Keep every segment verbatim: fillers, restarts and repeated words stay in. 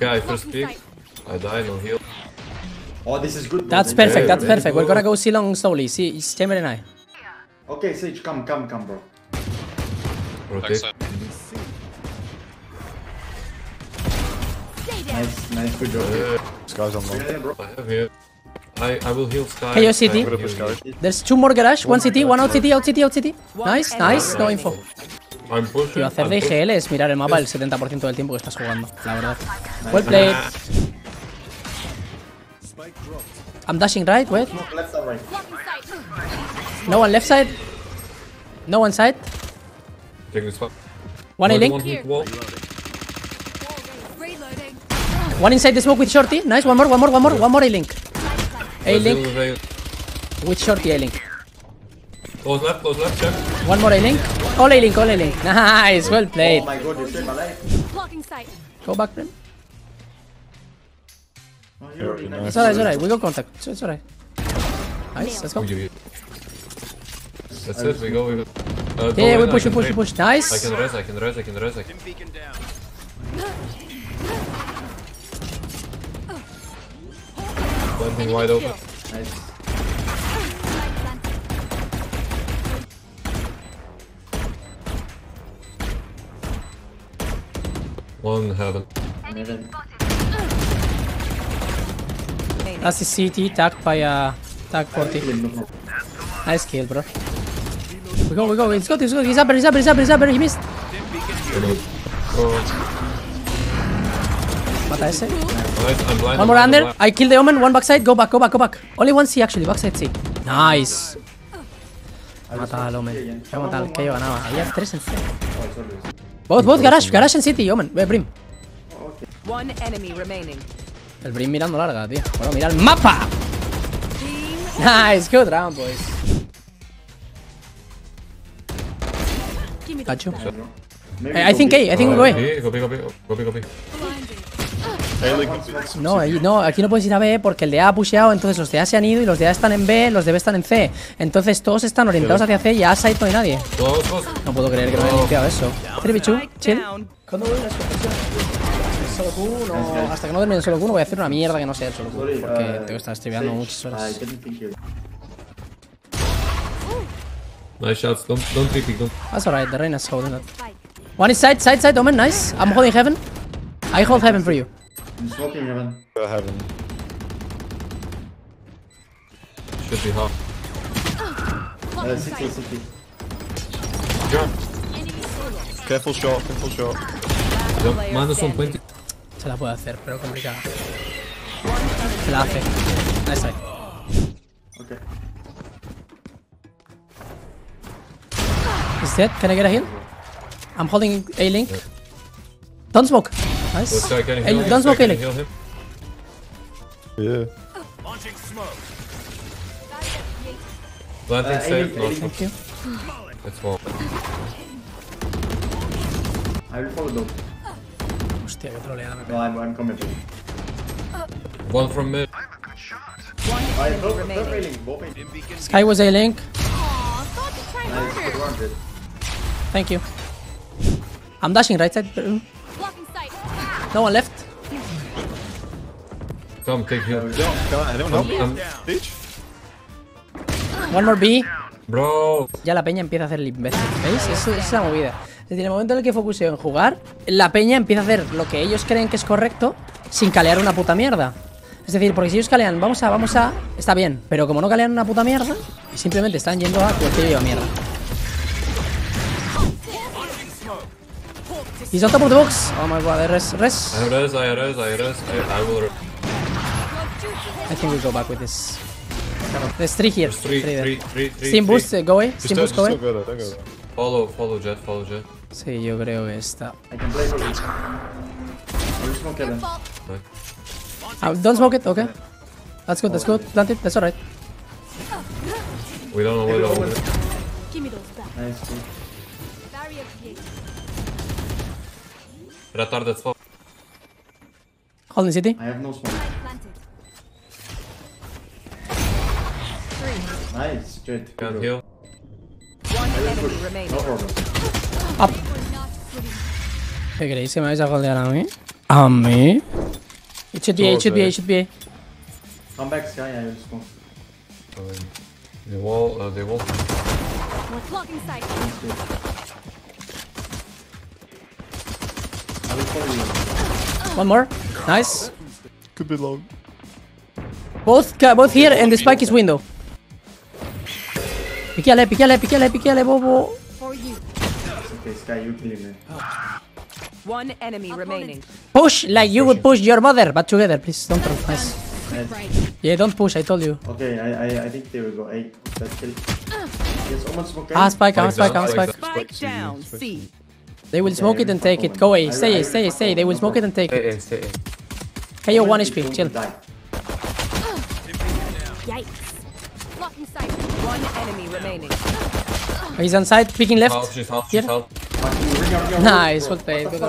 Okay, I first pick. I die, no heal. Oh, this is good. That's perfect, yeah, that's perfect. Go. We're gonna go see long slowly. See, Stammer and I. Okay, Sage, come, come, come, bro. Protect. Nice, nice, good job. Yeah. Sky's on long. Yeah, bro. I have here. I, I will heal Sky. Hey, your C T. There's two more garage. One, one C T, one out C T, out C T, out C T. Nice, nice. No info. I'm pushing. Tío, hacer de I G L es mirar el mapa el setenta por ciento del tiempo que estás jugando, la verdad. Well played. I'm dashing right, wait. No one left side. No one side. One A link. One inside the smoke with shorty. Nice, one more, one more, one more, one more A link. A link. With shorty A link. Close left, close left, check. One more A-link. All A-link, all A-link. Nice, well played. Oh my god, you saved my life. Go back, Prem. Oh, you're already nice. It's alright, it's alright. We go contact. It's, it's alright. Nice, let's go. That's it, we go. We go. Uh, go yeah, in. we push, we push, we push. Nice. I can res, I can res, I can res. I can Planting wide open. Nice. One heaven. That's the C T tagged by uh, tag forty. Nice kill, bro. We go, we go. It's good, it's good. He's up, he's up, he's up, he's up. He missed. What I say? One more under. I killed the Omen. One backside. Go back, go back, go back. Only one C actually. Backside C. Nice. Mata al Omen. Ya mata al que yo ganaba. Ahí hay tres en C. Both, both, garage, garage and city, Omen, ve Brim. One enemy remaining. El Brim mirando larga, tío. Bueno, mira el mapa. Nice, good round, boys. Cacho. I think A, I think go A. Copy, copy, copy, copy. No, no, aquí no puedes ir a B porque el de A ha pusheado, entonces los de A se han ido y los de A están en B, los de B están en C. Entonces todos están orientados hacia C y a side no hay nadie. No puedo creer que no haya limpiado eso. Tribichu, chill. ¿Cuándo voy a la solo Q? No, hasta que no termine el solo Q no voy a hacer una mierda que no sea el solo Q porque tengo que estar streameando muchas horas. Nice shots, don't don't creep it, don't. That's alright, the rain is holding up. One is side, side, side, Omen, nice. I'm holding heaven. I hold heaven for you. I'm smoking heaven. Uh, heaven. Should be half. Uh, city, city. Jump. Careful shot, careful shot. Jump. Minus one twenty. Se la puede hacer, pero complicada. Se la hace. Nice try. Okay. Is that? Can I get a heal? I'm holding a link. Yeah. Don't smoke. Nice. Don't him. smoke healing. Heal yeah. Launching smoke. Planting safe. No smoke. Let's walk. I will follow them. Hostia, que troleada me pega. No, I'm coming. One from mid. I broke it. Sky was a link. Aww, thought to try harder. Thank you. I'm dashing right side. No one left. Come, take him. No, I don't know. One more B. Bro. Ya la peña empieza a hacer el imbécil. ¿Veis? Es, es la movida. Desde el momento en el que focuseo en jugar, la peña empieza a hacer lo que ellos creen que es correcto sin calear una puta mierda. Es decir, porque si ellos calean, vamos a, vamos a... Está bien, pero como no calean una puta mierda, simplemente están yendo a cualquier yo mierda. He's on top of the box. Oh my god, I res, res. I res, I res, I res, I, I will res. I think we go back with this. There's three here. There's three, three, three, three, three. Steam boost, uh, go away. Steam boost, go away. Follow, follow Jett, follow Jett. Sí, yo creo que está. I can play for this. Uh, don't smoke it, okay. That's good, that's good. Plant it, that's alright. We don't know where to open. Give me those back. Nice, dude. Barrier created. Retarded spot. Holding city. I have no smoke. Nice, good. Can't heal. One enemy remaining. No problem. Up. ¿Qué creéis que me vais a goldear a mí? ¿A mí? It should be A, it should be A, it should be A. Come back, Sky, I will spawn. The wall, uh, the wall. We're clocking sight. I will follow you. One more. Nice. Could be long. Both, both here and the spike is window. Picale, picale, picale, picale, bobo. For you. Okay, Sky, you kill him. One enemy remaining. Push like you would push your mother, but together, please. Don't throw. Nice. Nice. Yeah, don't push. I told you. Okay, I, I, I think there we go. Eight. That kill. Yes, almost smoke. Ah, spike, ah, spike, ah, spike. Spike down. C. They will smoke it and take it. Go away. Stay, stay, stay. They will smoke it and take it. Stay, stay. Hey, yo, one H P. Chill. Yikes. Locking sight. One enemy remaining. He's on side. Picking left. Here. Nice, what play. Ese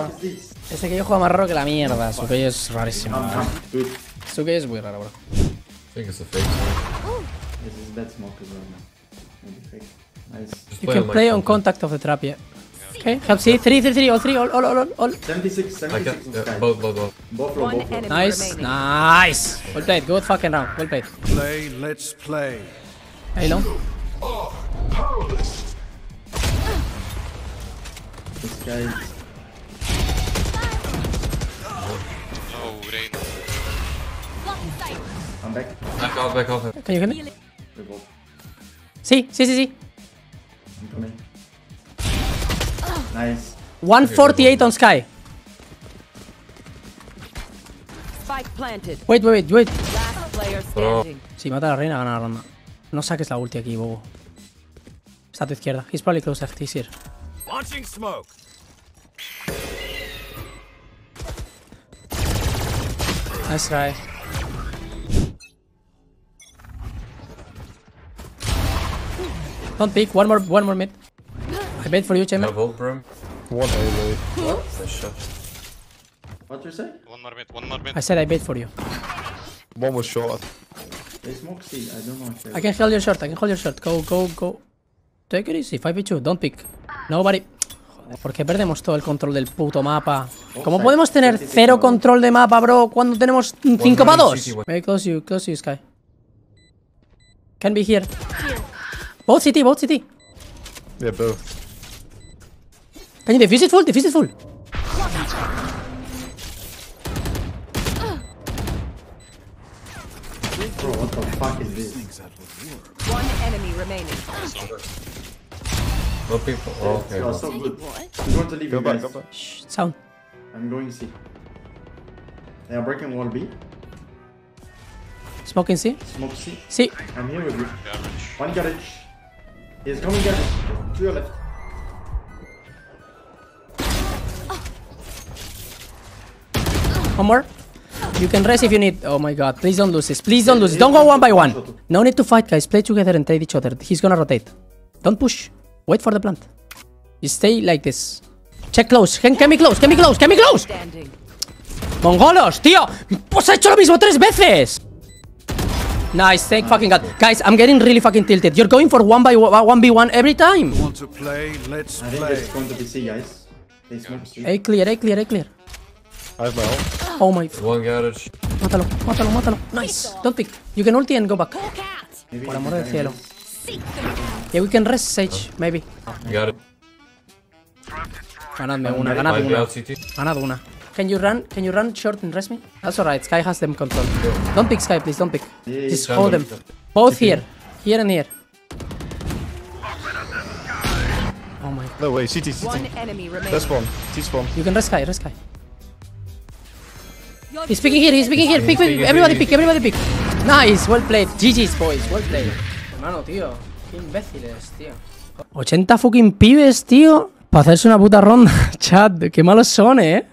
que yo juego más raro que la mierda. Su que es rarísimo. Su que es muy raro, bro. I think it's a fake. This is bad smoke as well now. Nice. You can play on contact of the trap, yeah. Okay, help C. three, three, three, all three, all, all, all, all. seventy-six, seventy-six on sky. Both, both, both. Both low, both low. Nice, nice. Well played, good fucking round. Well played. Play, let's play. Hey, long. This guy is... Oh, rain. I'm back. Back off, back off. Can you hear me? See, see, see, see. I'm coming. Nice. one forty-eight on Sky. Spike planted. Wait, wait, wait. Last player standing. Si mata a la reina, gana la ronda. No saques la ulti aquí, bobo. Está a tu izquierda. He's probably close left. He's here. Launching smoke. Nice try. Don't peek. One more, one more mid. I bait for you, Chamber. What are you doing? What you say? One more mid. One more mid. I said I bait for you. One more shot. They smoke C. I don't know. I can hold your short. I can hold your short. Go, go, go. Take it easy. five v two. Don't peek. Nobody. Joder, ¿por qué perdemos todo el control del puto mapa? ¿Cómo podemos tener cero control de mapa, bro? Cuando tenemos cinco para dos. Very close you, close you, Sky. Can be here. Both C T, both C T. Yeah, both. Can you defuse it full? Defuse it full. Bro, what the fuck is this? One enemy remaining. No people. Oh, okay. You're so good. You want to leave, go back, go back. Shh, sound. I'm going C. They are breaking wall B. Smoking C. Smoke C. C. I'm here with you. Garage. One garage. He's coming garage. To your left. One more. You can rest if you need. Oh my god. Please don't lose this. Please don't lose this. Don't go one by one. No need to fight, guys. Play together and trade each other. He's gonna rotate. Don't push. Wait for the plant. You stay like this. Check close. Can, can be close. Can be close. Can be close. Mongolos, tío. Pues ha hecho lo mismo tres veces. Nice. Thank fucking God. Guys, I'm getting really fucking tilted. You're going for one by one v one every time. Want to play? Let's play. I think it's going to be C, guys. Hey, clear. Hey, clear. Hey, clear. I have my ult. Oh my. One garage. Mátalo. Mátalo. Mátalo. Nice. Don't pick. You can ulti and go back. Por amor del cielo. Yeah, we can rest Sage, maybe. Got it. Ganadme una, ganad una. Ganad una. Can you run? Can you run short and rest me? That's alright, Sky has them control. Don't pick Sky, please, don't pick. Just hold them. Both here. Here and here. Oh my god. No way, C T, C T. That's one. T-spawn. You can rest Sky, rest Sky. He's picking here, he's picking here. Pick, pick, everybody pick, everybody pick. Nice, well played. G G's boys, well played. Hermano, tío. Qué imbéciles, tío. ochenta fucking pibes, tío, para hacerse una puta ronda. Chat, qué malos son, eh.